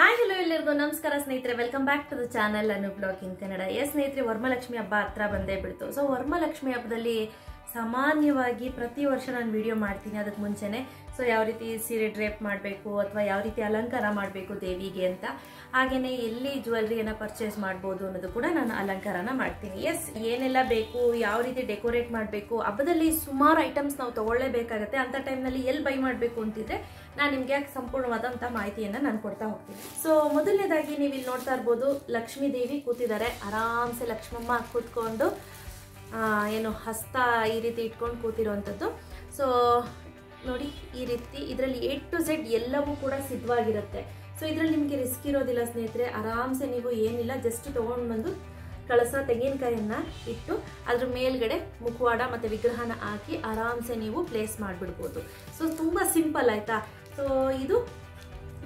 Hi hello ಎಲ್ಲರಿಗೂ ನಮಸ್ಕಾರ ಸ್ನೇಹಿತರೆ, welcome back to the channel Anu blog in Kannada. Yes ಸ್ನೇಹಿತರೆ, ವರಮಹಾಲಕ್ಷ್ಮಿ ಹಬ್ಬ ಹತ್ರ ಬಂದೇ ಬಿಡ್ತು. ಸೊ ವರಮಹಾಲಕ್ಷ್ಮಿ ಹಬ್ಬದಲ್ಲಿ ಸಾಮಾನ್ಯವಾಗಿ ಪ್ರತಿ ವರ್ಷ ನಾನು ವಿಡಿಯೋ ಮಾಡ್ತೀನಿ. ಅದಕ್ಕೆ ಮುಂಚೆನೇ ಸೊ ಯಾವ ರೀತಿ ಸೀರೆ ಡ್ರೇಪ್ ಮಾಡಬೇಕು ಅಥವಾ ಯಾವ ರೀತಿ ಅಲಂಕಾರ ಮಾಡಬೇಕು ದೇವಿಗೆ ಅಂತ, ಹಾಗೆಯೇ ಎಲ್ಲಿ ಜ್ಯುವೆಲ್ರಿಯನ್ನು ಪರ್ಚೇಸ್ ಮಾಡ್ಬೋದು ಅನ್ನೋದು ಕೂಡ ನಾನು ಅಲಂಕಾರನ ಮಾಡ್ತೀನಿ. ಎಸ್, ಏನೆಲ್ಲ ಬೇಕು, ಯಾವ ರೀತಿ ಡೆಕೋರೇಟ್ ಮಾಡಬೇಕು, ಹಬ್ಬದಲ್ಲಿ ಸುಮಾರು ಐಟಮ್ಸ್ ನಾವು ತೊಗೊಳ್ಳೇಬೇಕಾಗತ್ತೆ. ಅಂಥ ಟೈಮ್ನಲ್ಲಿ ಎಲ್ಲಿ ಬೈ ಮಾಡಬೇಕು ಅಂತಿದ್ರೆ ನಾನು ನಿಮಗೆ ಸಂಪೂರ್ಣವಾದಂಥ ಮಾಹಿತಿಯನ್ನು ನಾನು ಕೊಡ್ತಾ ಹೋಗ್ತೀನಿ. ಸೊ ಮೊದಲನೇದಾಗಿ ನೀವು ಇಲ್ಲಿ ನೋಡ್ತಾ ಇರ್ಬೋದು, ಲಕ್ಷ್ಮೀ ದೇವಿ ಕೂತಿದ್ದಾರೆ. ಆರಾಮ್ಸೆ ಲಕ್ಷ್ಮಮ್ಮ ಕೂತ್ಕೊಂಡು ಏನು ಹಸ್ತ ಈ ರೀತಿ ಇಟ್ಕೊಂಡು ಕೂತಿರೋವಂಥದ್ದು. ಸೊ ನೋಡಿ, ಈ ರೀತಿ ಇದರಲ್ಲಿ A to Z ಎಲ್ಲವೂ ಕೂಡ ಸಿದ್ಧವಾಗಿರುತ್ತೆ. ಸೊ ಇದರಲ್ಲಿ ನಿಮಗೆ ರಿಸ್ಕ್ ಇರೋದಿಲ್ಲ ಸ್ನೇಹಿತರೆ. ಆರಾಮ್ಸೆ ನೀವು ಏನಿಲ್ಲ, ಜಸ್ಟ್ ತೊಗೊಂಡು ಬಂದು ಕಳಸ ತೆಂಗಿನಕಾಯಿಯನ್ನು ಇಟ್ಟು ಅದ್ರ ಮೇಲ್ಗಡೆ ಮುಖವಾಡ ಮತ್ತು ವಿಗ್ರಹನ ಹಾಕಿ ಆರಾಮ್ಸೆ ನೀವು ಪ್ಲೇಸ್ ಮಾಡಿಬಿಡ್ಬೋದು. ಸೊ ತುಂಬ ಸಿಂಪಲ್, ಆಯಿತಾ? ಸೊ ಇದು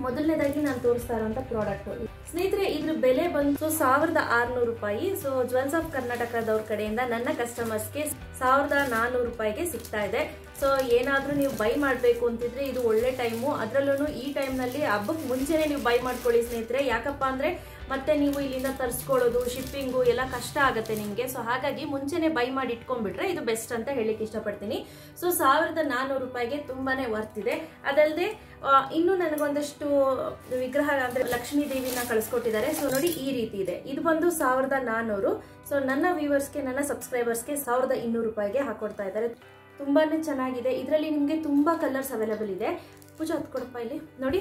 ಮೊದಲನೇದಾಗಿ ನಾನು ತೋರಿಸ್ತಾ ಇರೋಂಥ ಪ್ರಾಡಕ್ಟು ಸ್ನೇಹಿತರೆ. ಇದ್ರ ಬೆಲೆ ಬಂದು ₹1600. ಸೊ ಜ್ಯುವೆಲ್ಸ್ ಆಫ್ ಕರ್ನಾಟಕದವ್ರ ಕಡೆಯಿಂದ ನನ್ನ ಕಸ್ಟಮರ್ಸ್ಗೆ ₹1400 ಸಿಗ್ತಾ ಇದೆ. ಸೊ ಏನಾದರೂ ನೀವು ಬೈ ಮಾಡಬೇಕು ಅಂತಿದ್ರೆ ಇದು ಒಳ್ಳೆ ಟೈಮು. ಅದರಲ್ಲೂ ಈ ಟೈಮ್ನಲ್ಲಿ ಹಬ್ಬಕ್ಕೆ ಮುಂಚೆನೇ ನೀವು ಬೈ ಮಾಡ್ಕೊಳ್ಳಿ ಸ್ನೇಹಿತರೆ. ಯಾಕಪ್ಪ ಅಂದರೆ ಮತ್ತೆ ನೀವು ಇಲ್ಲಿಂದ ತರಿಸ್ಕೊಳ್ಳೋದು, ಶಿಪ್ಪಿಂಗು ಎಲ್ಲ ಕಷ್ಟ ಆಗುತ್ತೆ ನಿಮಗೆ. ಸೊ ಹಾಗಾಗಿ ಮುಂಚೆನೇ ಬೈ ಮಾಡಿ ಇಟ್ಕೊಂಡ್ಬಿಟ್ರೆ ಇದು ಬೆಸ್ಟ್ ಅಂತ ಹೇಳಕ್ಕೆ ಇಷ್ಟಪಡ್ತೀನಿ. ಸೊ ₹1400 ತುಂಬಾ ವರ್ತ್ ಇದೆ. ಅದಲ್ಲದೆ ಇನ್ನೂ ನನಗೊಂದಷ್ಟು ವಿಗ್ರಹ ಅಂದರೆ ಲಕ್ಷ್ಮೀ ದೇವಿನ ಕಳಿಸ್ಕೊಟ್ಟಿದ್ದಾರೆ. ಸೊ ನೋಡಿ, ಈ ರೀತಿ ಇದೆ. ಇದು ಬಂದು ₹1400. ಸೊ ನನ್ನ ವ್ಯೂವರ್ಸ್ಗೆ, ನನ್ನ ಸಬ್ಸ್ಕ್ರೈಬರ್ಸ್ಗೆ ₹1200 ಹಾಕೊಡ್ತಾ ಇದ್ದಾರೆ. ತುಂಬಾ ಚೆನ್ನಾಗಿದೆ. ಇದರಲ್ಲಿ ನಿಮಗೆ ತುಂಬ ಕಲರ್ಸ್ ಅವೈಲೇಬಲ್ ಇದೆ. ಪೂಜೆ ಹೊತ್ಕೊಡಪ್ಪ, ಇಲ್ಲಿ ನೋಡಿ,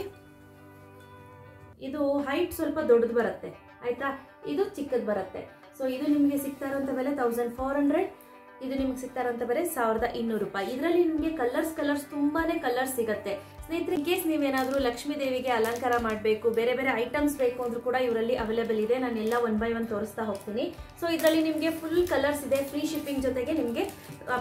ಇದು ಹೈಟ್ ಸ್ವಲ್ಪ ದೊಡ್ಡದು ಬರುತ್ತೆ, ಆಯಿತಾ? ಇದು ಚಿಕ್ಕದು ಬರುತ್ತೆ. ಸೊ ಇದು ನಿಮಗೆ ಸಿಗ್ತಾ ಇರೋಂಥ ಬೆಲೆ 1400. ಇದು ನಿಮ್ಗೆ ಸಿಗ್ತಾ ಇರೋಂಥ ಬೆಲೆ ₹1200. ಇದರಲ್ಲಿ ನಿಮಗೆ ಕಲರ್ಸ್ ತುಂಬಾ ಕಲರ್ಸ್ ಸಿಗುತ್ತೆ ಸ್ನೇಹಿತರೆ. ಇನ್ ಕೇಸ್ ನೀವೇನಾದರೂ ಲಕ್ಷ್ಮೀ ದೇವಿಗೆ ಅಲಂಕಾರ ಮಾಡಬೇಕು, ಬೇರೆ ಬೇರೆ ಐಟಮ್ಸ್ ಬೇಕು ಅಂದರೂ ಕೂಡ ಇವರಲ್ಲಿ ಅವೈಲೇಬಲ್ ಇದೆ. ನಾನೆಲ್ಲ 1 by 1 ತೋರಿಸ್ತಾ ಹೋಗ್ತೀನಿ. ಸೊ ಇದರಲ್ಲಿ ನಿಮಗೆ ಫುಲ್ ಕಲರ್ಸ್ ಇದೆ. ಫ್ರೀ ಶಿಪ್ಪಿಂಗ್ ಜೊತೆಗೆ ನಿಮಗೆ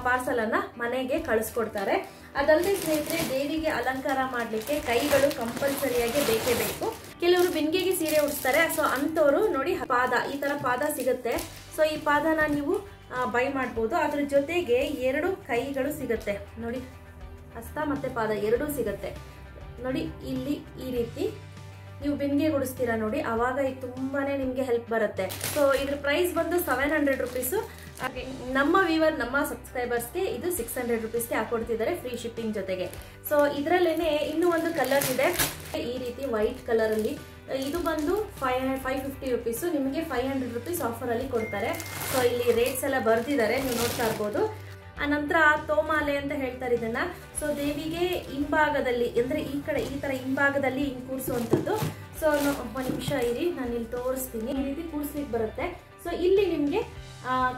ಪಾರ್ಸಲನ್ನು ಮನೆಗೆ ಕಳಿಸ್ಕೊಡ್ತಾರೆ. ಅದಲ್ಲದೆ ಸ್ನೇಹಿತರೆ, ದೇವಿಗೆ ಅಲಂಕಾರ ಮಾಡಲಿಕ್ಕೆ ಕೈಗಳು ಕಂಪಲ್ಸರಿಯಾಗಿ ಬೇಕೇ ಬೇಕು. ಕೆಲವರು ಬಿಂದಿಗೆಗೆ ಸೀರೆ ಉಡಿಸ್ತಾರೆ. ಸೊ ಅಂಥವರು ನೋಡಿ, ಪಾದ ಈ ಥರ ಪಾದ ಸಿಗುತ್ತೆ. ಸೊ ಈ ಪಾದನ ನೀವು ಬೈ ಮಾಡ್ಬೋದು. ಅದ್ರ ಜೊತೆಗೆ 2 ಕೈಗಳು ಸಿಗುತ್ತೆ ನೋಡಿ, ಹಸ್ತ ಮತ್ತು ಪಾದ ಎರಡೂ ಸಿಗುತ್ತೆ ನೋಡಿ. ಇಲ್ಲಿ ಈ ರೀತಿ ನೀವು ಬಿಂದಿಗೆ ಉಡಿಸ್ತೀರಾ ನೋಡಿ, ಆವಾಗ ಇದು ತುಂಬಾ ನಿಮಗೆ ಹೆಲ್ಪ್ ಬರುತ್ತೆ. ಸೊ ಇದ್ರ ಪ್ರೈಸ್ ಬಂದು ₹700. ನಮ್ಮ ವ್ಯೂವರ್, ನಮ್ಮ ಸಬ್ಸ್ಕ್ರೈಬರ್ಸ್ಗೆ ಇದು ₹600 ಹಾಕೊಡ್ತಿದ್ದಾರೆ ಫ್ರೀ ಶಿಪ್ಪಿಂಗ್ ಜೊತೆಗೆ. ಸೊ ಇದರಲ್ಲೇ ಇನ್ನೂ ಒಂದು ಕಲರ್ ಇದೆ, ಈ ರೀತಿ ವೈಟ್ ಕಲರಲ್ಲಿ. ಇದು ಬಂದು ₹550. ನಿಮಗೆ ₹500 ಆಫರಲ್ಲಿ ಕೊಡ್ತಾರೆ. ಸೊ ಇಲ್ಲಿ ರೇಟ್ಸ್ ಎಲ್ಲ ಬರೆದಿದ್ದಾರೆ, ನೀವು ನೋಡ್ತಾ ಇರ್ಬೋದು. ಆನಂತರ ತೋಮಾಲೆ ಅಂತ ಹೇಳ್ತಾರೆ ಇದನ್ನು. ಸೊ ದೇವಿಗೆ ಹಿಂಭಾಗದಲ್ಲಿ ಅಂದರೆ ಈ ಕಡೆ ಈ ಥರ ಹಿಂಭಾಗದಲ್ಲಿ ಹಿಂಗೆ ಕೂರಿಸುವಂಥದ್ದು. ಸೊ 1 ನಿಮಿಷ ಇರಿ, ನಾನು ಇಲ್ಲಿ ತೋರಿಸ್ತೀನಿ. ಈ ರೀತಿ ಕೂರಿಸ್ಲಿಕ್ಕೆ ಬರುತ್ತೆ. ಸೊ ಇಲ್ಲಿ ನಿಮಗೆ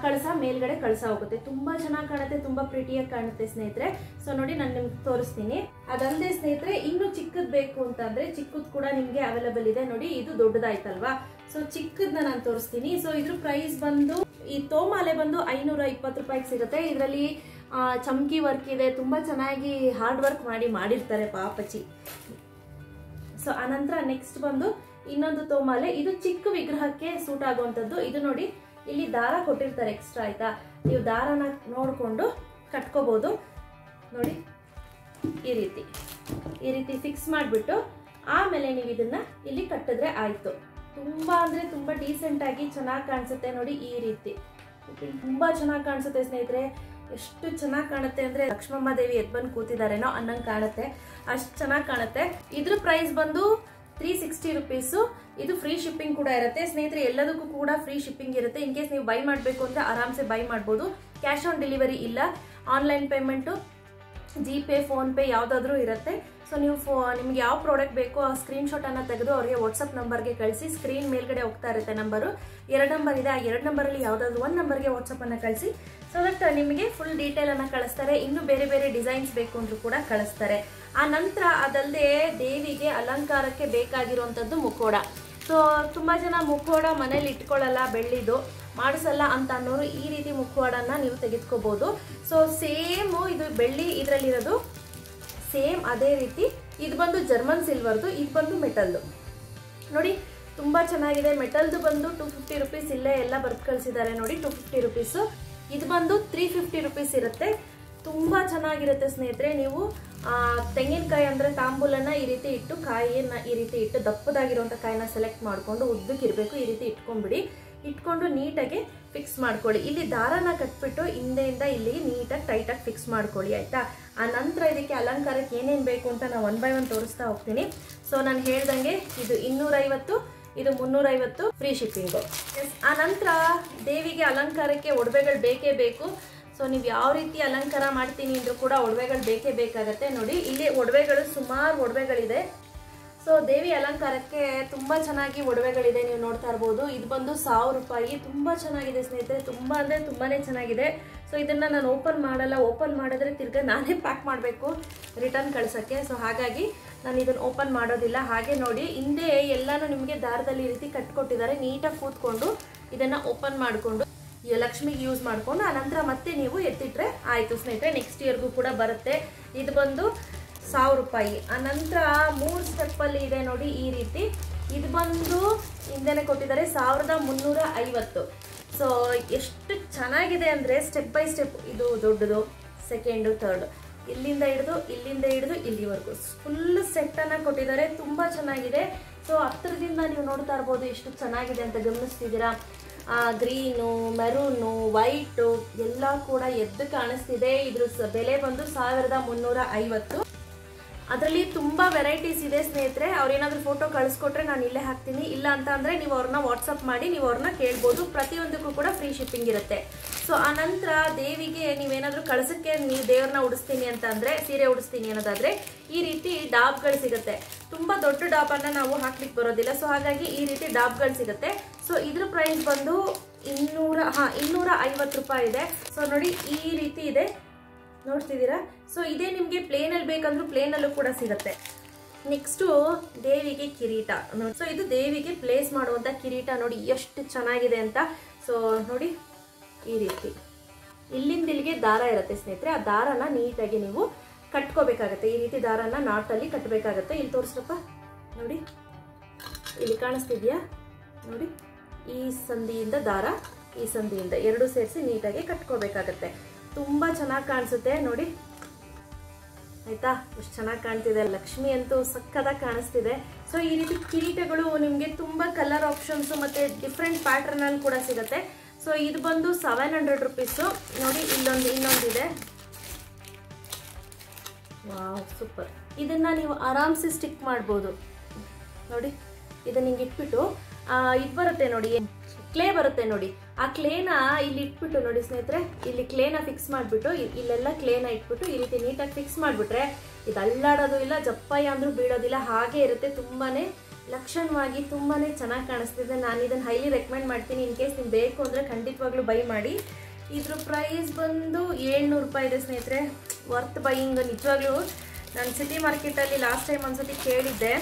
ಕಳಸ ಮೇಲ್ಗಡೆ ಕಳಸ ಹೋಗುತ್ತೆ. ತುಂಬ ಚೆನ್ನಾಗಿ ಕಾಣುತ್ತೆ, ತುಂಬ ಪ್ರಿಟಿಯಾಗಿ ಕಾಣುತ್ತೆ ಸ್ನೇಹಿತರೆ. ಸೊ ನೋಡಿ, ನಾನು ನಿಮ್ಗೆ ತೋರಿಸ್ತೀನಿ. ಅದಲ್ಲದೆ ಸ್ನೇಹಿತರೆ, ಇನ್ನೂ ಚಿಕ್ಕದು ಬೇಕು ಅಂತಂದರೆ ಚಿಕ್ಕದು ಕೂಡ ನಿಮಗೆ ಅವೈಲೇಬಲ್ ಇದೆ ನೋಡಿ. ಇದು ದೊಡ್ಡದಾಯ್ತಲ್ವಾ, ಸೊ ಚಿಕ್ಕದನ್ನ ನಾನು ತೋರಿಸ್ತೀನಿ. ಸೊ ಇದ್ರ ಪ್ರೈಸ್ ಬಂದು, ಈ ತೋಮಾಲೆ ಬಂದು ₹520 ಸಿಗುತ್ತೆ. ಇದರಲ್ಲಿ ಚಮಕಿ ವರ್ಕ್ ಇದೆ, ತುಂಬ ಚೆನ್ನಾಗಿ ಹಾರ್ಡ್ ವರ್ಕ್ ಮಾಡಿರ್ತಾರೆ ಪಾಪಚಿ. ಸೊ ಆನಂತರ ನೆಕ್ಸ್ಟ್ ಬಂದು ಇನ್ನೊಂದು ತೋಮಾಲೆ. ಇದು ಚಿಕ್ಕ ವಿಗ್ರಹಕ್ಕೆ ಸೂಟ್ ಆಗುವಂಥದ್ದು. ಇದು ನೋಡಿ, ಇಲ್ಲಿ ದಾರ ಕೊಟ್ಟಿರ್ತಾರೆ ಎಕ್ಸ್ಟ್ರಾ, ಆಯಿತಾ? ನೀವು ದಾರನ ನೋಡಿಕೊಂಡು ಕಟ್ಕೋಬೋದು ನೋಡಿ. ಈ ರೀತಿ ಫಿಕ್ಸ್ ಮಾಡಿಬಿಟ್ಟು ಆಮೇಲೆ ನೀವು ಇದನ್ನು ಇಲ್ಲಿ ಕಟ್ಟಿದ್ರೆ ಆಯಿತು. ತುಂಬ ಅಂದರೆ ತುಂಬ ಡೀಸೆಂಟಾಗಿ ಚೆನ್ನಾಗಿ ಕಾಣಿಸುತ್ತೆ ನೋಡಿ. ಈ ರೀತಿ ತುಂಬ ಚೆನ್ನಾಗಿ ಕಾಣಿಸುತ್ತೆ ಸ್ನೇಹಿತರೆ. ಎಷ್ಟು ಚೆನ್ನಾಗಿ ಕಾಣುತ್ತೆ ಅಂದರೆ ಲಕ್ಷ್ಮಮ್ಮ ದೇವಿ ಎದ್ದು ಬಂದು ಕೂತಿದ್ದಾರೇನೋ ಅನ್ನಂಗೆ ಕಾಣುತ್ತೆ, ಅಷ್ಟು ಚೆನ್ನಾಗಿ ಕಾಣುತ್ತೆ. ಇದ್ರ ಪ್ರೈಸ್ ಬಂದು ₹360. ಇದು ಫ್ರೀ ಶಿಪ್ಪಿಂಗ್ ಕೂಡ ಇರುತ್ತೆ ಸ್ನೇಹಿತರೆ. ಎಲ್ಲದಕ್ಕೂ ಕೂಡ ಫ್ರೀ ಶಿಪ್ಪಿಂಗ್ ಇರುತ್ತೆ. ಇನ್ ಕೇಸ್ ನೀವು ಬೈ ಮಾಡಬೇಕು ಅಂದರೆ ಆರಾಮ್ಸೆ ಬೈ ಮಾಡ್ಬೋದು. ಕ್ಯಾಶ್ ಆನ್ ಡೆಲಿವರಿ ಇಲ್ಲ, ಆನ್ಲೈನ್ ಪೇಮೆಂಟು, ಜಿಪೇ, ಫೋನ್ಪೇ ಯಾವುದಾದ್ರೂ ಇರುತ್ತೆ. ಸೊ ನೀವು ನಿಮ್ಗೆ ಯಾವ ಪ್ರಾಡಕ್ಟ್ ಬೇಕೋ ಆ ಸ್ಕ್ರೀನ್ಶಾಟನ್ನು ತೆಗೆದು ಅವ್ರಿಗೆ ವಾಟ್ಸಪ್ ನಂಬರ್ಗೆ ಕಳಿಸಿ. ಸ್ಕ್ರೀನ್ ಮೇಲ್ಗಡೆ ಹೋಗ್ತಾ ಇರುತ್ತೆ ನಂಬರು. 2 ನಂಬರ್ ಇದೆ. ಆ 2 ನಂಬರಲ್ಲಿ ಯಾವುದಾದ್ರೂ 1 ನಂಬರ್ಗೆ ವಾಟ್ಸಪ್ಪನ್ನು ಕಳಿಸಿ. ಸೊ ದಟ್ ನಿಮಗೆ ಫುಲ್ ಡೀಟೇಲನ್ನು ಕಳಿಸ್ತಾರೆ. ಇನ್ನೂ ಬೇರೆ ಬೇರೆ ಡಿಸೈನ್ಸ್ ಬೇಕು ಅಂದರೂ ಕೂಡ ಕಳಿಸ್ತಾರೆ. ಆ ನಂತರ ಅದಲ್ಲದೆ ದೇವಿಗೆ ಅಲಂಕಾರಕ್ಕೆ ಬೇಕಾಗಿರುವಂಥದ್ದು ಮುಖೋಡ. ಸೊ ತುಂಬ ಜನ ಮುಖವಾಡ ಮನೇಲಿ ಇಟ್ಕೊಳ್ಳಲ್ಲ, ಬೆಳ್ಳಿದು ಮಾಡಿಸಲ್ಲ ಅಂತ ಅನ್ನೋರು ಈ ರೀತಿ ಮುಖವಾಡನ್ನು ನೀವು ತೆಗೆದುಕೋಬೋದು. ಸೊ ಸೇಮು, ಇದು ಬೆಳ್ಳಿ ಇದರಲ್ಲಿರೋದು ಸೇಮ್ ಅದೇ ರೀತಿ. ಇದು ಬಂದು ಜರ್ಮನ್ ಸಿಲ್ವರ್ದು, ಇದು ಬಂದು ಮೆಟಲ್ದು ನೋಡಿ, ತುಂಬ ಚೆನ್ನಾಗಿದೆ. ಮೆಟಲ್ದು ಬಂದು ₹250 ಇಲ್ಲೇ ಎಲ್ಲ ಬರ್ದು ಕಳಿಸಿದ್ದಾರೆ ನೋಡಿ, ₹250. ಇದು ಬಂದು ₹350 ಇರುತ್ತೆ. ತುಂಬ ಚೆನ್ನಾಗಿರುತ್ತೆ ಸ್ನೇಹಿತರೆ. ನೀವು ತೆಂಗಿನಕಾಯಿ ಅಂದ್ರೆ ತಾಂಬೂಲನ ಈ ರೀತಿ ಇಟ್ಟು ಕಾಯಿಯನ್ನ ಈ ರೀತಿ ಇಟ್ಟು ದಪ್ಪದಾಗಿರುವಂತ ಕಾಯಿನ ಸೆಲೆಕ್ಟ್ ಮಾಡ್ಕೊಂಡು ಉದ್ದಕ್ಕೆ ಇರಬೇಕು. ಈ ರೀತಿ ಇಟ್ಕೊಂಡ್ಬಿಡಿ. ಇಟ್ಕೊಂಡು ನೀಟಾಗಿ ಫಿಕ್ಸ್ ಮಾಡ್ಕೊಳ್ಳಿ. ಇಲ್ಲಿ ದಾರನ ಕಟ್ಬಿಟ್ಟು ಹಿಂದೆಯಿಂದ ಇಲ್ಲಿ ನೀಟಾಗಿ ಟೈಟಾಗಿ ಫಿಕ್ಸ್ ಮಾಡ್ಕೊಳ್ಳಿ ಆಯ್ತಾ. ಆ ನಂತರ ಇದಕ್ಕೆ ಅಲಂಕಾರಕ್ಕೆ ಏನೇನು ಬೇಕು ಅಂತ ನಾನು ಒನ್ ಬೈ ಒನ್ ತೋರಿಸ್ತಾ ಹೋಗ್ತೀನಿ. ಸೊ ನಾನು ಹೇಳ್ದಂಗೆ ಇದು 250, ಇದು 350 ಫ್ರೀ ಶಿಪ್ಪಿಂಗು. ಆ ನಂತರ ದೇವಿಗೆ ಅಲಂಕಾರಕ್ಕೆ ಒಡವೆಗಳು ಬೇಕೇ ಬೇಕು. ಸೊ ನೀವು ಯಾವ ರೀತಿ ಅಲಂಕಾರ ಮಾಡ್ತೀನಿ ಅಂದರೂ ಕೂಡ ಒಡವೆಗಳು ಬೇಕೇ ಬೇಕಾಗತ್ತೆ. ನೋಡಿ ಇಲ್ಲಿ ಒಡವೆಗಳು ಸುಮಾರು ಒಡವೆಗಳಿದೆ. ಸೊ ದೇವಿ ಅಲಂಕಾರಕ್ಕೆ ತುಂಬ ಚೆನ್ನಾಗಿ ಒಡವೆಗಳಿದೆ, ನೀವು ನೋಡ್ತಾ ಇರ್ಬೋದು. ಇದು ಬಂದು 1000 ರೂಪಾಯಿ, ತುಂಬ ಚೆನ್ನಾಗಿದೆ ಸ್ನೇಹಿತರೆ, ತುಂಬ ಅಂದರೆ ತುಂಬಾ ಚೆನ್ನಾಗಿದೆ. ಸೊ ಇದನ್ನು ನಾನು ಓಪನ್ ಮಾಡಲ್ಲ, ಓಪನ್ ಮಾಡಿದ್ರೆ ತಿರ್ಗಾ ನಾನೇ ಪ್ಯಾಕ್ ಮಾಡಬೇಕು ರಿಟರ್ನ್ ಕಳ್ಸೋಕ್ಕೆ. ಸೊ ಹಾಗಾಗಿ ನಾನು ಇದನ್ನು ಓಪನ್ ಮಾಡೋದಿಲ್ಲ. ಹಾಗೆ ನೋಡಿ ಹಿಂದೆ ಎಲ್ಲನೂ ನಿಮಗೆ ದಾರದಲ್ಲಿ ಈ ರೀತಿ ಕಟ್ಕೊಟ್ಟಿದ್ದಾರೆ. ನೀಟಾಗಿ ಕೂತ್ಕೊಂಡು ಇದನ್ನು ಓಪನ್ ಮಾಡಿಕೊಂಡು ಲಕ್ಷ್ಮಿಗೆ ಯೂಸ್ ಮಾಡಿಕೊಂಡು ಆನಂತರ ಮತ್ತೆ ನೀವು ಎತ್ತಿಟ್ರೆ ಆಯಿತು ಸ್ನೇಹಿತರೆ. ನೆಕ್ಸ್ಟ್ ಇಯರ್ಗೂ ಕೂಡ ಬರುತ್ತೆ. ಇದು ಬಂದು 1000 ರೂಪಾಯಿ. ಆನಂತರ 3 ಸ್ಟೆಪ್ಪಲ್ಲಿ ಇದೆ ನೋಡಿ ಈ ರೀತಿ. ಇದು ಬಂದು ಹಿಂದೆನೆ ಕೊಟ್ಟಿದ್ದಾರೆ 1350. ಸೊ ಎಷ್ಟು ಚೆನ್ನಾಗಿದೆ ಅಂದರೆ ಸ್ಟೆಪ್ ಬೈ ಸ್ಟೆಪ್. ಇದು ದೊಡ್ಡದು, ಸೆಕೆಂಡು, ಥರ್ಡು, ಇಲ್ಲಿಂದ ಹಿಡಿದು ಇಲ್ಲಿವರೆಗೂ ಫುಲ್ ಸೆಟ್ಟನ್ನು ಕೊಟ್ಟಿದ್ದಾರೆ. ತುಂಬ ಚೆನ್ನಾಗಿದೆ. ಸೊ ಹತ್ತಿರದಿಂದ ನೀವು ನೋಡ್ತಾ ಇರ್ಬೋದು ಎಷ್ಟು ಚೆನ್ನಾಗಿದೆ ಅಂತ ಗಮನಿಸ್ತಿದ್ದೀರಾ. ಗ್ರೀನು, ಮೆರೂನು, ವೈಟು ಎಲ್ಲ ಕೂಡ ಎದ್ದು ಕಾಣಿಸ್ತಿದೆ. ಇದ್ರ ಬೆಲೆ ಬಂದು 1350. ಅದರಲ್ಲಿ ತುಂಬ ವೆರೈಟೀಸ್ ಇದೆ ಸ್ನೇಹಿತರೆ. ಅವ್ರೇನಾದರೂ ಫೋಟೋ ಕಳಿಸ್ಕೊಟ್ರೆ ನಾನು ಇಲ್ಲೇ ಹಾಕ್ತೀನಿ, ಇಲ್ಲ ಅಂತ ಅಂದರೆ ನೀವು ಅವ್ರನ್ನ ವಾಟ್ಸಪ್ ಮಾಡಿ ನೀವು ಅವ್ರನ್ನ ಕೇಳ್ಬೋದು. ಪ್ರತಿಯೊಂದಕ್ಕೂ ಕೂಡ ಫ್ರೀ ಶಿಪ್ಪಿಂಗ್ ಇರುತ್ತೆ. ಸೊ ಆ ನಂತರ ದೇವಿಗೆ ನೀವೇನಾದರೂ ಕಳಿಸೋಕ್ಕೆ ನೀವು ದೇವ್ರನ್ನ ಉಡಿಸ್ತೀನಿ ಅಂತ ಅಂದರೆ, ಸೀರೆ ಉಡಿಸ್ತೀನಿ ಅನ್ನೋದಾದರೆ ಈ ರೀತಿ ಡಾಬ್ಗಳು ಸಿಗುತ್ತೆ. ತುಂಬ ದೊಡ್ಡ ಡಾಬನ್ನು ನಾವು ಹಾಕ್ಲಿಕ್ಕೆ ಬರೋದಿಲ್ಲ. ಸೊ ಹಾಗಾಗಿ ಈ ರೀತಿ ಡಾಬ್ಗಳು ಸಿಗುತ್ತೆ. ಸೊ ಇದ್ರ ಪ್ರೈಸ್ ಬಂದು 250 ರೂಪಾಯಿ ಇದೆ. ಸೊ ನೋಡಿ ಈ ರೀತಿ ಇದೆ, ನೋಡ್ತಿದ್ದೀರಾ. ಸೊ ಇದೇ ನಿಮಗೆ ಪ್ಲೇನಲ್ಲಿ ಬೇಕಂದ್ರೂ ಪ್ಲೇನಲ್ಲೂ ಕೂಡ ಸಿಗುತ್ತೆ. ನೆಕ್ಸ್ಟು ದೇವಿಗೆ ಕಿರೀಟ. ಸೊ ಇದು ದೇವಿಗೆ ಪ್ಲೇಸ್ ಮಾಡುವಂಥ ಕಿರೀಟ. ನೋಡಿ ಎಷ್ಟು ಚೆನ್ನಾಗಿದೆ ಅಂತ. ಸೊ ನೋಡಿ ಈ ರೀತಿ ಇಲ್ಲಿಂದ ಇಲ್ಲಿಗೆ ದಾರ ಇರುತ್ತೆ ಸ್ನೇಹಿತರೆ. ಆ ದಾರನ ನೀಟಾಗಿ ನೀವು ಕಟ್ಕೋಬೇಕಾಗತ್ತೆ. ಈ ರೀತಿ ದಾರನ ನಾಟಲ್ಲಿ ಕಟ್ಟಬೇಕಾಗತ್ತೆ. ಇಲ್ಲಿ ತೋರಿಸ್ರಪ್ಪ, ನೋಡಿ ಇಲ್ಲಿ ಕಾಣಿಸ್ತಿದ್ಯಾ. ನೋಡಿ ಈ ಸಂದಿಯಿಂದ ದಾರ, ಈ ಸಂದಿಯಿಂದ ಎರಡು ಸೇರಿಸಿ ನೀಟಾಗಿ ಕಟ್ಕೋಬೇಕಾಗತ್ತೆ. ತುಂಬ ಚೆನ್ನಾಗಿ ಕಾಣಿಸುತ್ತೆ ನೋಡಿ ಆಯಿತಾ. ಎಷ್ಟು ಚೆನ್ನಾಗಿ ಕಾಣ್ತಿದೆ. ಲಕ್ಷ್ಮಿ ಅಂತೂ ಸಕ್ಕದಾಗಿ ಕಾಣಿಸ್ತಿದೆ. ಸೊ ಈ ರೀತಿ ಕಿರೀಟಗಳು ನಿಮಗೆ ತುಂಬ ಕಲರ್ ಆಪ್ಷನ್ಸು ಮತ್ತು ಡಿಫ್ರೆಂಟ್ ಪ್ಯಾಟ್ರನಲ್ಲಿ ಕೂಡ ಸಿಗುತ್ತೆ. ಸೊ ಇದು ಬಂದು 700 ರೂಪೀಸು. ನೋಡಿ ಇನ್ನೊಂದಿದೆ. Wow super. ಇದನ್ನು ನೀವು ಆರಾಮ್ಸೆ ಸ್ಟಿಕ್ ಮಾಡ್ಬೋದು. ನೋಡಿ ಇದನ್ನ ಹಿಂಗೆ ಇಟ್ಬಿಟ್ಟು ಇದು ಬರುತ್ತೆ ನೋಡಿ, ಕ್ಲೇ ಬರುತ್ತೆ ನೋಡಿ. ಆ ಕ್ಲೇನ ಇಲ್ಲಿ ಇಟ್ಬಿಟ್ಟು ನೋಡಿ ಸ್ನೇಹಿತರೆ, ಇಲ್ಲಿ ಕ್ಲೇನ ಫಿಕ್ಸ್ ಮಾಡಿಬಿಟ್ಟು ಇಲ್ಲೆಲ್ಲ ಕ್ಲೇನ ಇಟ್ಬಿಟ್ಟು ಈ ರೀತಿ ನೀಟಾಗಿ ಫಿಕ್ಸ್ ಮಾಡಿಬಿಟ್ರೆ ಇದು ಅಲ್ಲಾಡೋದು ಇಲ್ಲ, ಜಪ್ಪಯ್ಯ ಅಂದರೂ ಬೀಳೋದಿಲ್ಲ, ಹಾಗೆ ಇರುತ್ತೆ. ತುಂಬಾ ಲಕ್ಷಣವಾಗಿ ತುಂಬಾ ಚೆನ್ನಾಗಿ ಕಾಣಿಸ್ತಿದೆ. ನಾನು ಇದನ್ನು ಹೈಲಿ ರೆಕಮೆಂಡ್ ಮಾಡ್ತೀನಿ. ಇನ್ ಕೇಸ್ ನೀವು ಬೇಕು ಅಂದರೆ ಖಂಡಿತವಾಗ್ಲೂ ಬೈ ಮಾಡಿ. ಇದ್ರ ಪ್ರೈಸ್ ಬಂದು 700 ರೂಪಾಯಿ ಇದೆ ಸ್ನೇಹಿತರೆ. ವರ್ತ್ ಬೈಯಿಂಗ್ ನಿಜವಾಗ್ಲೂ. ನಾನು ಸಿಟಿ ಮಾರ್ಕೆಟಲ್ಲಿ ಲಾಸ್ಟ್ ಟೈಮ್ ಒಂದ್ಸತಿ ಕೇಳಿದ್ದೆ,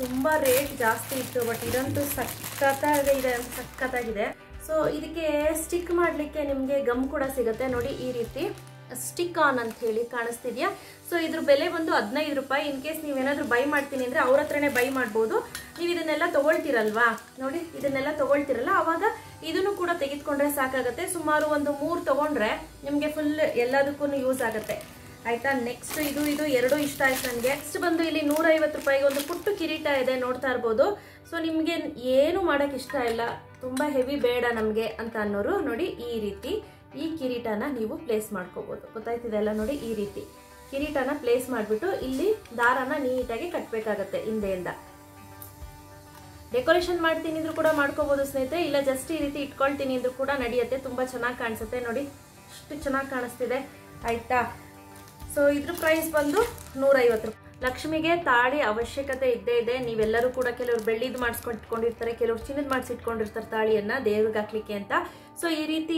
ತುಂಬ ರೇಟ್ ಜಾಸ್ತಿ ಇತ್ತು. ಬಟ್ ಇದಂತೂ ಸಕ್ಕತ್ತಾಗಿದೆ. ಸೊ ಇದಕ್ಕೆ ಸ್ಟಿಕ್ ಮಾಡಲಿಕ್ಕೆ ನಿಮಗೆ ಗಮ್ ಕೂಡ ಸಿಗುತ್ತೆ. ನೋಡಿ ಈ ರೀತಿ ಸ್ಟಿಕ್ ಆನ್ ಅಂತ ಹೇಳಿ ಕಾಣಿಸ್ತಿದ್ಯಾ. ಸೊ ಇದ್ರ ಬೆಲೆ ಬಂದು 15 ರೂಪಾಯಿ. ಇನ್ ಕೇಸ್ ನೀವೇನಾದರೂ ಬೈ ಮಾಡ್ತೀನಿ ಅಂದರೆ ಅವ್ರ ಹತ್ರನೇ ಬೈ ಮಾಡ್ಬೋದು. ನೀವು ಇದನ್ನೆಲ್ಲ ತೊಗೊಳ್ತಿರಲ್ವಾ, ನೋಡಿ ಇದನ್ನೆಲ್ಲ ತೊಗೊಳ್ತಿರಲ್ಲ, ಆವಾಗ ಇದನ್ನು ಕೂಡ ತೆಗೆದುಕೊಂಡ್ರೆ ಸಾಕಾಗುತ್ತೆ. ಸುಮಾರು ಒಂದು 3 ತೊಗೊಂಡ್ರೆ ನಿಮಗೆ ಫುಲ್ ಎಲ್ಲದಕ್ಕೂ ಯೂಸ್ ಆಗುತ್ತೆ ಆಯಿತಾ. ನೆಕ್ಸ್ಟ್ ಇದು ಎರಡೂ ಇಷ್ಟ ಆಯ್ತು ನನಗೆ. ನೆಕ್ಸ್ಟ್ ಬಂದು ಇಲ್ಲಿ 150 ರೂಪಾಯಿಗೆ ಒಂದು ಪುಟ್ಟು ಕಿರೀಟ ಇದೆ, ನೋಡ್ತಾ ಇರ್ಬೋದು. ಸೊ ನಿಮಗೆ ಏನು ಮಾಡೋಕ್ಕೆ ಇಷ್ಟ ಇಲ್ಲ, ತುಂಬ ಹೆವಿ ಬೇಡ ನಮಗೆ ಅಂತ ಅನ್ನೋರು ನೋಡಿ ಈ ರೀತಿ ಈ ಕಿರೀಟನ ನೀವು ಪ್ಲೇಸ್ ಮಾಡ್ಕೋಬೋದು. ಗೊತ್ತಾಯ್ತಿದೆ ಅಲ್ಲ, ನೋಡಿ ಈ ರೀತಿ ಕಿರೀಟನ ಪ್ಲೇಸ್ ಮಾಡಿಬಿಟ್ಟು ಇಲ್ಲಿ ದಾರನ ನೀಟಾಗಿ ಕಟ್ಟಬೇಕಾಗತ್ತೆ ಹಿಂದೆಯಿಂದ. ಡೆಕೋರೇಷನ್ ಮಾಡ್ತೀನಿ ಅಂದ್ರೂ ಕೂಡ ಮಾಡ್ಕೋಬೋದು ಸ್ನೇಹಿತರೆ, ಇಲ್ಲ ಜಸ್ಟ್ ಈ ರೀತಿ ಇಟ್ಕೊಳ್ತೀನಿ ಅಂದ್ರೂ ಕೂಡ ನಡೆಯುತ್ತೆ. ತುಂಬ ಚೆನ್ನಾಗಿ ಕಾಣಿಸುತ್ತೆ ನೋಡಿ, ಎಷ್ಟು ಚೆನ್ನಾಗಿ ಕಾಣಿಸ್ತಿದೆ ಆಯಿತಾ. ಸೊ ಇದ್ರ ಪ್ರೈಸ್ ಬಂದು 150 ರೂಪಾಯಿ. ಲಕ್ಷ್ಮಿಗೆ ತಾಳಿ ಅವಶ್ಯಕತೆ ಇದ್ದೇ ಇದೆ. ನೀವೆಲ್ಲರೂ ಕೂಡ ಕೆಲವರು ಬೆಳ್ಳಿದು ಮಾಡಿಸ್ಕೊಂಡಿರ್ತಾರೆ, ಕೆಲವರು ಚಿನ್ನದ ಮಾಡಿಸಿಟ್ಕೊಂಡಿರ್ತಾರೆ ತಾಳಿಯನ್ನು ದೇವ್ರಿಗೆ ಹಾಕ್ಲಿಕ್ಕೆ ಅಂತ. ಸೊ ಈ ರೀತಿ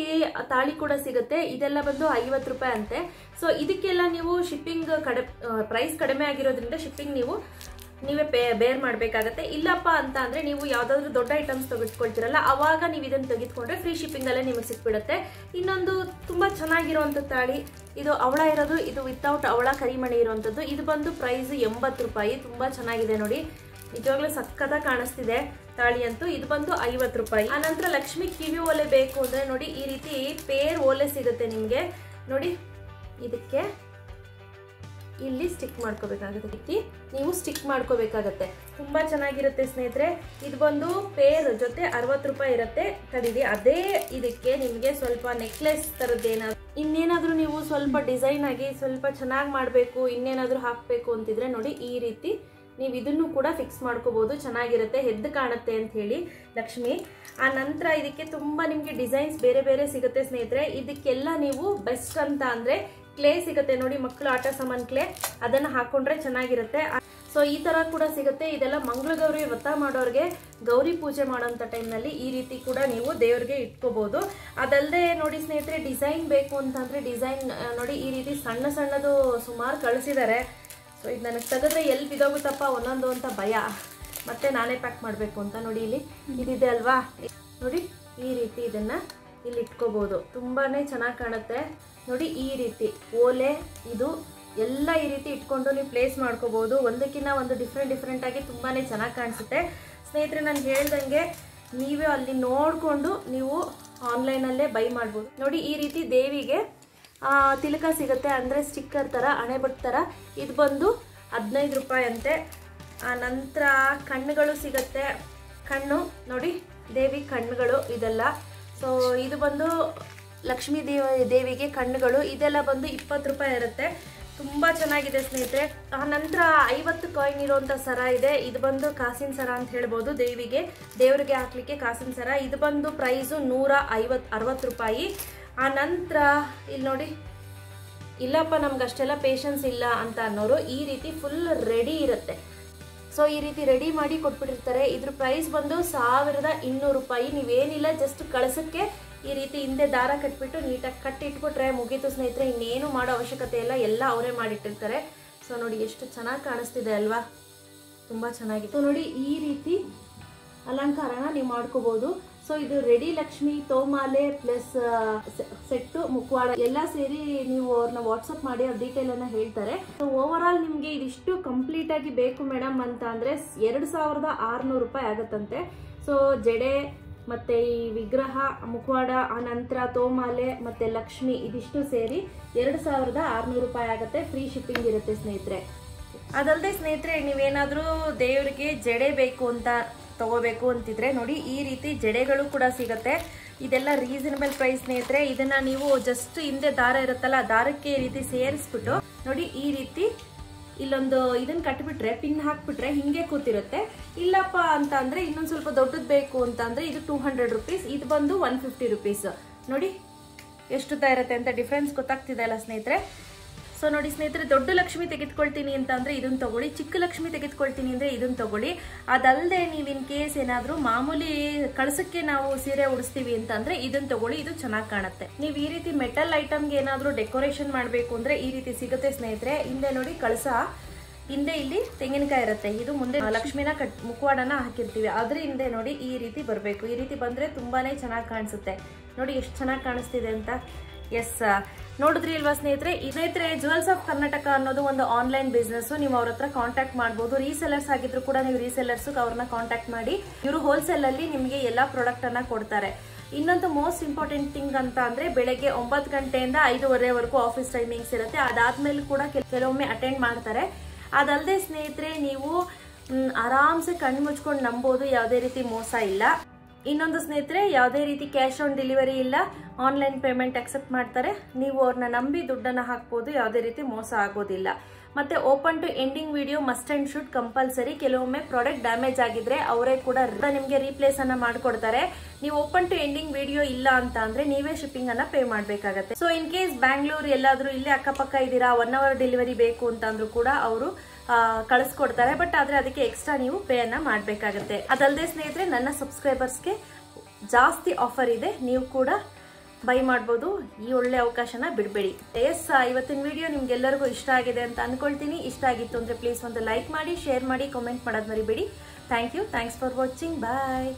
ತಾಳಿ ಕೂಡ ಸಿಗುತ್ತೆ. ಇದೆಲ್ಲ ಬಂದು 50 ರೂಪಾಯಿ ಅಂತೆ. ಸೊ ಇದಕ್ಕೆಲ್ಲ ನೀವು ಶಿಪ್ಪಿಂಗ್ ಪ್ರೈಸ್ ಕಡಿಮೆ ಆಗಿರೋದ್ರಿಂದ ಶಿಪ್ಪಿಂಗ್ ನೀವೇ ಬೇರ್ ಮಾಡಬೇಕಾಗತ್ತೆ. ಇಲ್ಲಪ್ಪ ಅಂತ ಅಂದರೆ ನೀವು ಯಾವುದಾದ್ರೂ ದೊಡ್ಡ ಐಟಮ್ಸ್ ತೆಗೆದುಕೊಳ್ತೀರಲ್ಲ, ಆವಾಗ ನೀವು ಇದನ್ನು ತೆಗೆದುಕೊಂಡ್ರೆ ಫ್ರೀ ಶಿಪ್ಪಿಂಗಲ್ಲೇ ನಿಮಗೆ ಸಿಕ್ಬಿಡುತ್ತೆ. ಇನ್ನೊಂದು ತುಂಬ ಚೆನ್ನಾಗಿರುವಂಥ ತಾಳಿ, ಇದು ಅವಳ ಇರೋದು, ಇದು ವಿತೌಟ್ ಅವಳ ಕರಿಮಣಿ ಇರುವಂಥದ್ದು. ಇದು ಬಂದು ಪ್ರೈಸ್ 80 ರೂಪಾಯಿ. ತುಂಬ ಚೆನ್ನಾಗಿದೆ ನೋಡಿ, ನಿಜವಾಗ್ಲೂ ಸಕ್ಕತ್ತಾಗಿ ಕಾಣಿಸ್ತಿದೆ ತಾಳಿ ಅಂತೂ. ಇದು ಬಂದು 50 ರೂಪಾಯಿ. ಆನಂತರ ಲಕ್ಷ್ಮಿ ಕಿವಿ ಓಲೆ ಬೇಕು ಅಂದರೆ ನೋಡಿ ಈ ರೀತಿ ಪೇರ್ ಓಲೆ ಸಿಗುತ್ತೆ ನಿಮಗೆ. ನೋಡಿ ಇದಕ್ಕೆ ಇಲ್ಲಿ ಸ್ಟಿಕ್ ಮಾಡ್ಕೊಬೇಕಾಗುತ್ತೆ. ರೀತಿ ನೀವು ಸ್ಟಿಕ್ ಮಾಡ್ಕೊಬೇಕಾಗುತ್ತೆ. ತುಂಬಾ ಚೆನ್ನಾಗಿರುತ್ತೆ ಸ್ನೇಹಿತರೆ. ಇದು ಬಂದು ಪೇರ್ ಜೊತೆ 60 ರೂಪಾಯಿ ಇರುತ್ತೆ. ತಡಿರಿ ಅದೇ ಇದಕ್ಕೆ ನಿಮಗೆ ಸ್ವಲ್ಪ ನೆಕ್ಲೆಸ್ ತರದೇನ ಇನ್ನೇನಾದರೂ ನೀವು ಸ್ವಲ್ಪ ಡಿಸೈನ್ ಆಗಿ ಸ್ವಲ್ಪ ಚೆನ್ನಾಗಿ ಮಾಡಬೇಕು ಇನ್ನೇನಾದರೂ ಹಾಕಬೇಕು ಅಂತಿದ್ರೆ ನೋಡಿ ಈ ರೀತಿ ನೀವು ಇದನ್ನು ಕೂಡ ಫಿಕ್ಸ್ ಮಾಡ್ಕೊಬಹುದು. ಚೆನ್ನಾಗಿರುತ್ತೆ, ಹೆದ್ದು ಕಾಣುತ್ತೆ ಅಂತ ಹೇಳಿ ಲಕ್ಷ್ಮಿ. ಆ ನಂತರ ಇದಕ್ಕೆ ತುಂಬಾ ನಿಮಗೆ ಡಿಸೈನ್ಸ್ ಬೇರೆ ಬೇರೆ ಸಿಗುತ್ತೆ ಸ್ನೇಹಿತರೆ. ಇದಕ್ಕೆಲ್ಲ ನೀವು ಬೆಸ್ಟ್ ಅಂತ ಅಂದರೆ ಕ್ಲೇ ಸಿಗುತ್ತೆ ನೋಡಿ, ಮಕ್ಕಳು ಆಟ ಸಾಮಾನು ಕ್ಲೇ, ಅದನ್ನು ಹಾಕೊಂಡ್ರೆ ಚೆನ್ನಾಗಿರುತ್ತೆ. ಸೊ ಈ ಥರ ಕೂಡ ಸಿಗುತ್ತೆ. ಇದೆಲ್ಲ ಮಂಗಳಗೌರಿ ವ್ರತ ಮಾಡೋರಿಗೆ ಗೌರಿ ಪೂಜೆ ಮಾಡೋಂಥ ಟೈಮ್ನಲ್ಲಿ ಈ ರೀತಿ ಕೂಡ ನೀವು ದೇವ್ರಿಗೆ ಇಟ್ಕೋಬಹುದು. ಅದಲ್ಲದೆ ನೋಡಿ ಸ್ನೇಹಿತರೆ, ಡಿಸೈನ್ ಬೇಕು ಅಂತಂದರೆ ಡಿಸೈನ್ ನೋಡಿ ಈ ರೀತಿ ಸಣ್ಣ ಸಣ್ಣದು ಸುಮಾರು ಕಳಿಸಿದ್ದಾರೆ. ಸೊ ಇದು ನನಗೆ ತೆಗೆದ್ರೆ ಎಲ್ಲಿ ಬಿದ್ದೋಗುತ್ತಪ್ಪ ಒಂದೊಂದು ಅಂತ ಭಯ, ಮತ್ತೆ ನಾನೇ ಪ್ಯಾಕ್ ಮಾಡಬೇಕು ಅಂತ ನೋಡಿ ಇಲ್ಲಿ ಇದಿದೆ ಅಲ್ವಾ. ನೋಡಿ ಈ ರೀತಿ ಇದನ್ನು ಇಲ್ಲಿ ಇಟ್ಕೋಬೋದು, ತುಂಬಾ ಚೆನ್ನಾಗಿ ಕಾಣುತ್ತೆ. ನೋಡಿ ಈ ರೀತಿ ಓಲೆ ಇದು ಎಲ್ಲ ಈ ರೀತಿ ಇಟ್ಕೊಂಡು ನೀವು ಪ್ಲೇಸ್ ಮಾಡ್ಕೋಬೋದು. ಒಂದಕ್ಕಿಂತ ಒಂದು ಡಿಫ್ರೆಂಟಾಗಿ ತುಂಬಾ ಚೆನ್ನಾಗಿ ಕಾಣಿಸುತ್ತೆ ಸ್ನೇಹಿತರೆ. ನಾನು ಹೇಳ್ದಂಗೆ ನೀವೇ ಅಲ್ಲಿ ನೋಡಿಕೊಂಡು ನೀವು ಆನ್ಲೈನಲ್ಲೇ ಬೈ ಮಾಡ್ಬೋದು. ನೋಡಿ ಈ ರೀತಿ ದೇವಿಗೆ ತಿಲಕ ಸಿಗುತ್ತೆ, ಅಂದರೆ ಸ್ಟಿಕ್ಕರ್ ಥರ ಹಣೆಬಟ್ಟು ಥರ. ಇದು ಬಂದು 15 ರೂಪಾಯಿ ಅಂತೆ. ಆ ನಂತರ ಕಣ್ಣುಗಳು ಸಿಗುತ್ತೆ. ಕಣ್ಣು ನೋಡಿ ದೇವಿ ಕಣ್ಣುಗಳು ಇದೆಲ್ಲ. ಸೊ ಇದು ಬಂದು ಲಕ್ಷ್ಮೀ ದೇವಿಗೆ ಕಣ್ಣುಗಳು ಇದೆಲ್ಲ ಬಂದು 20 ರೂಪಾಯಿ ಇರುತ್ತೆ. ತುಂಬ ಚೆನ್ನಾಗಿದೆ ಸ್ನೇಹಿತರೆ. ಆ ನಂತರ 50 ಕಾಯಿನ್ ಇರೋವಂಥ ಸರ ಇದೆ. ಇದು ಬಂದು ಕಾಸಿನ ಸರ ಅಂತ ಹೇಳ್ಬೋದು. ದೇವ್ರಿಗೆ ಹಾಕಲಿಕ್ಕೆ ಕಾಸಿನ ಸರ. ಇದು ಬಂದು ಪ್ರೈಸು 160 ರೂಪಾಯಿ. ಆ ನಂತರ ಇಲ್ಲಿ ನೋಡಿ, ಇಲ್ಲಪ್ಪ ನಮ್ಗೆ ಅಷ್ಟೆಲ್ಲ ಪೇಷನ್ಸ್ ಇಲ್ಲ ಅಂತ ಅನ್ನೋರು ಈ ರೀತಿ ಫುಲ್ ರೆಡಿ ಇರುತ್ತೆ. ಸೊ ಈ ರೀತಿ ರೆಡಿ ಮಾಡಿ ಕೊಟ್ಬಿಟ್ಟಿರ್ತಾರೆ. ಇದ್ರ ಪ್ರೈಸ್ ಬಂದು 1200 ರೂಪಾಯಿ. ನೀವೇನಿಲ್ಲ ಜಸ್ಟ್ ಕಳಸಕ್ಕೆ ಈ ರೀತಿ ಹಿಂದೆ ದಾರ ಕಟ್ಬಿಟ್ಟು ನೀಟಾಗಿ ಕಟ್ಟಿಟ್ಬಿಟ್ರೆ ಮುಗೀತು ಸ್ನೇಹಿತರೆ. ಇನ್ನೇನು ಮಾಡೋ ಅವಶ್ಯಕತೆ ಇಲ್ಲ, ಎಲ್ಲ ಅವರೇ ಮಾಡಿಟ್ಟಿರ್ತಾರೆ. ಸೊ ನೋಡಿ ಎಷ್ಟು ಚೆನ್ನಾಗಿ ಕಾಣಿಸ್ತಿದೆ ಅಲ್ವಾ, ತುಂಬ ಚೆನ್ನಾಗಿತ್ತು ನೋಡಿ. ಈ ರೀತಿ ಅಲಂಕಾರನ ನೀವು ಮಾಡ್ಕೋಬೋದು. ಸೊ ಇದು ರೆಡಿ ಲಕ್ಷ್ಮಿ, ತೋಮಾಲೆ ಪ್ಲಸ್ ಸೆಟ್ಟು, ಮುಖವಾಡ ಎಲ್ಲ ಸೇರಿ ನೀವು ಅವ್ರನ್ನ ವಾಟ್ಸಪ್ ಮಾಡಿ ಅವ್ರ ಡೀಟೇಲ್ ಅನ್ನ ಹೇಳ್ತಾರೆ. ಸೊ ಓವರ್ ಆಲ್ ನಿಮಗೆ ಇದಿಷ್ಟು ಕಂಪ್ಲೀಟ್ ಆಗಿ ಬೇಕು ಮೇಡಮ್ ಅಂತ ಅಂದರೆ 2600 ರೂಪಾಯಿ ಆಗತ್ತಂತೆ. ಸೊ ಜಡೆ ಮತ್ತು ಈ ವಿಗ್ರಹ, ಮುಖವಾಡ, ಆನಂತರ ತೋಮಾಲೆ ಮತ್ತು ಲಕ್ಷ್ಮಿ ಇದಿಷ್ಟು ಸೇರಿ 2600 ರೂಪಾಯಿ ಆಗುತ್ತೆ. ಫ್ರೀ ಶಿಪ್ಪಿಂಗ್ ಇರುತ್ತೆ ಸ್ನೇಹಿತರೆ. ಅದಲ್ಲದೆ ಸ್ನೇಹಿತರೆ, ನೀವೇನಾದರೂ ದೇವರಿಗೆ ಜಡೆ ಬೇಕು ಅಂತ ತಗೋಬೇಕು ಅಂತಿದ್ರೆ ನೋಡಿ ಈ ರೀತಿ ಜಡೆಗಳು ಕೂಡ ಸಿಗುತ್ತೆ. ಇದೆಲ್ಲ ರೀಸನಬಲ್ ಪ್ರೈಸ್ ಸ್ನೇಹಿತರೆ. ಇದನ್ನ ನೀವು ಜಸ್ಟ್ ಹಿಂದೆ ದಾರ ಇರುತ್ತಲ್ಲ, ದಾರಕ್ಕೆ ಈ ರೀತಿ ಸೇರಿಸ್ಬಿಟ್ಟು ನೋಡಿ ಈ ರೀತಿ ಇಲ್ಲೊಂದು ಇದನ್ನ ಕಟ್ಬಿಟ್ರೆ, ಪಿನ್ ಹಾಕ್ಬಿಟ್ರೆ ಹಿಂಗೆ ಕೂತಿರುತ್ತೆ. ಇಲ್ಲಪ್ಪ ಅಂತ ಅಂದ್ರೆ ಇನ್ನೊಂದು ಸ್ವಲ್ಪ ದೊಡ್ಡದು ಬೇಕು ಅಂತ ಅಂದ್ರೆ ಇದು 200 ರುಪೀಸ್, ಇದು ಬಂದು 150 ರುಪೀಸ್. ನೋಡಿ ಎಷ್ಟು ಇರುತ್ತೆ ಅಂತ ಡಿಫ್ರೆನ್ಸ್ ಗೊತ್ತಾಗ್ತಿದೆ ಅಲ್ಲ ಸ್ನೇಹಿತರೆ. ಸೊ ನೋಡಿ ಸ್ನೇಹಿತರೆ, ದೊಡ್ಡ ಲಕ್ಷ್ಮಿ ತೆಗೆದುಕೊಳ್ತೀನಿ ಅಂತ ಅಂದರೆ ಇದನ್ನು ತೊಗೊಳ್ಳಿ, ಚಿಕ್ಕ ಲಕ್ಷ್ಮಿ ತೆಗೆದುಕೊಳ್ತೀನಿ ಅಂದರೆ ಇದನ್ನು ತೊಗೊಳ್ಳಿ. ಅದಲ್ಲದೆ ನೀವು ಇನ್ ಕೇಸ್ ಏನಾದರೂ ಮಾಮೂಲಿ ಕಳಸಕ್ಕೆ ನಾವು ಸೀರೆ ಉಡಿಸ್ತೀವಿ ಅಂತ ಅಂದರೆ ಇದನ್ನು ತೊಗೊಳ್ಳಿ, ಇದು ಚೆನ್ನಾಗಿ ಕಾಣುತ್ತೆ. ನೀವು ಈ ರೀತಿ ಮೆಟಲ್ ಐಟಮ್ಗೆ ಏನಾದರೂ ಡೆಕೋರೇಷನ್ ಮಾಡಬೇಕು ಅಂದರೆ ಈ ರೀತಿ ಸಿಗುತ್ತೆ ಸ್ನೇಹಿತರೆ. ಹಿಂದೆ ನೋಡಿ ಕಳಸ, ಹಿಂದೆ ಇಲ್ಲಿ ತೆಂಗಿನಕಾಯಿ ಇರುತ್ತೆ, ಇದು ಮುಂದೆ ಲಕ್ಷ್ಮಿನ ಮುಖವಾಡನ ಹಾಕಿರ್ತೀವಿ, ಅದ್ರ ಹಿಂದೆ ನೋಡಿ ಈ ರೀತಿ ಬರಬೇಕು. ಈ ರೀತಿ ಬಂದರೆ ತುಂಬಾ ಚೆನ್ನಾಗಿ ಕಾಣಿಸುತ್ತೆ. ನೋಡಿ ಎಷ್ಟು ಚೆನ್ನಾಗಿ ಕಾಣಿಸ್ತಿದೆ ಅಂತ. ಎಸ್ ನೋಡಿದ್ರಿ ಇಲ್ವಾ ಸ್ನೇಹಿತರೆ. ಇದ್ರೆ ಜ್ಯುವೆಲ್ಸ್ ಆಫ್ ಕರ್ನಾಟಕ ಅನ್ನೋದು ಒಂದು ಆನ್ಲೈನ್ ಬಿಸ್ನೆಸ್. ನೀವು ಅವ್ರ ಹತ್ರ ಕಾಂಟ್ಯಾಕ್ಟ್ ಮಾಡ್ಬೋದು. ರೀಸೆಲ್ಲರ್ಸ್ ಆಗಿದ್ರು ಕೂಡ ನೀವು ರೀಸೆಲ್ಲರ್ಸ್ ಅವ್ರನ್ನ ಕಾಂಟ್ಯಾಕ್ಟ್ ಮಾಡಿ, ಇವರು ಹೋಲ್ಸೇಲ್ ಅಲ್ಲಿ ನಿಮಗೆ ಎಲ್ಲ ಪ್ರಾಡಕ್ಟ್ ಅನ್ನ ಕೊಡ್ತಾರೆ. ಇನ್ನೊಂದು ಮೋಸ್ಟ್ ಇಂಪಾರ್ಟೆಂಟ್ ಥಿಂಗ್ ಅಂತ ಅಂದ್ರೆ ಬೆಳಗ್ಗೆ 9 ಗಂಟೆಯಿಂದ 5:30ವರೆಗೂ ಆಫೀಸ್ ಟೈಮಿಂಗ್ಸ್ ಇರುತ್ತೆ. ಅದಾದ್ಮೇಲೆ ಕೂಡ ಕೆಲವೊಮ್ಮೆ ಅಟೆಂಡ್ ಮಾಡ್ತಾರೆ. ಅದಲ್ಲದೆ ಸ್ನೇಹಿತರೆ, ನೀವು ಆರಾಮ್ಸೆ ಕಣ್ಣು ಮುಚ್ಕೊಂಡು ನಂಬೋದು, ಯಾವುದೇ ರೀತಿ ಮೋಸ ಇಲ್ಲ. ಇನ್ನೊಂದು ಸ್ನೇಹಿತರೆ, ಯಾವುದೇ ರೀತಿ ಕ್ಯಾಶ್ ಆನ್ ಡೆಲಿವರಿ ಇಲ್ಲ, ಆನ್ಲೈನ್ ಪೇಮೆಂಟ್ ಅಕ್ಸೆಪ್ಟ್ ಮಾಡ್ತಾರೆ. ನೀವು ಅವ್ರನ್ನ ನಂಬಿ ದುಡ್ಡನ್ನು ಹಾಕ್ಬೋದು, ಯಾವುದೇ ರೀತಿ ಮೋಸ ಆಗೋದಿಲ್ಲ. ಮತ್ತು open to ending video must and shoot compulsory. ಕೆಲವೊಮ್ಮೆ ಪ್ರಾಡಕ್ಟ್ ಡ್ಯಾಮೇಜ್ ಆಗಿದ್ರೆ ಅವರೇ ಕೂಡ ನಿಮಗೆ ರೀಪ್ಲೇಸನ್ನು ಮಾಡಿಕೊಡ್ತಾರೆ. ನೀವು ಓಪನ್ ಟು ಎಂಡಿಂಗ್ ವಿಡಿಯೋ ಇಲ್ಲ ಅಂತ ಅಂದರೆ ನೀವೇ ಶಿಪ್ಪಿಂಗನ್ನು ಪೇ ಮಾಡಬೇಕಾಗತ್ತೆ. ಸೊ ಇನ್ ಕೇಸ್ ಬ್ಯಾಂಗ್ಳೂರ್ ಎಲ್ಲಾದರೂ ಇಲ್ಲೇ ಅಕ್ಕಪಕ್ಕ ಇದ್ದೀರಾ, 1 ಅವರ್ ಡೆಲಿವರಿ ಬೇಕು ಅಂತಂದ್ರೂ ಕೂಡ ಅವರು ಕಳಿಸ್ಕೊಡ್ತಾರೆ. ಬಟ್ ಆದರೆ ಅದಕ್ಕೆ ಎಕ್ಸ್ಟ್ರಾ ನೀವು ಪೇಯನ್ನು ಮಾಡಬೇಕಾಗತ್ತೆ. ಅದಲ್ಲದೆ ಸ್ನೇಹಿತರೆ, ನನ್ನ ಸಬ್ಸ್ಕ್ರೈಬರ್ಸ್ಗೆ ಜಾಸ್ತಿ ಆಫರ್ ಇದೆ, ನೀವು ಕೂಡ ಬೈ ಮಾಡ್ಬೋದು. ಈ ಒಳ್ಳೆ ಅವಕಾಶನ ಬಿಡಬೇಡಿ. ಎಸ್, ಇವತ್ತಿನ ವಿಡಿಯೋ ನಿಮ್ಗೆಲ್ಲರಿಗೂ ಇಷ್ಟ ಆಗಿದೆ ಅಂತ ಅಂದ್ಕೊಳ್ತೀನಿ. ಇಷ್ಟ ಆಗಿತ್ತು ಅಂದರೆ ಪ್ಲೀಸ್ ಒಂದು ಲೈಕ್ ಮಾಡಿ, ಶೇರ್ ಮಾಡಿ, ಕಮೆಂಟ್ ಮಾಡೋದು ಮರಿಬೇಡಿ. Thank you. Thanks for watching. Bye.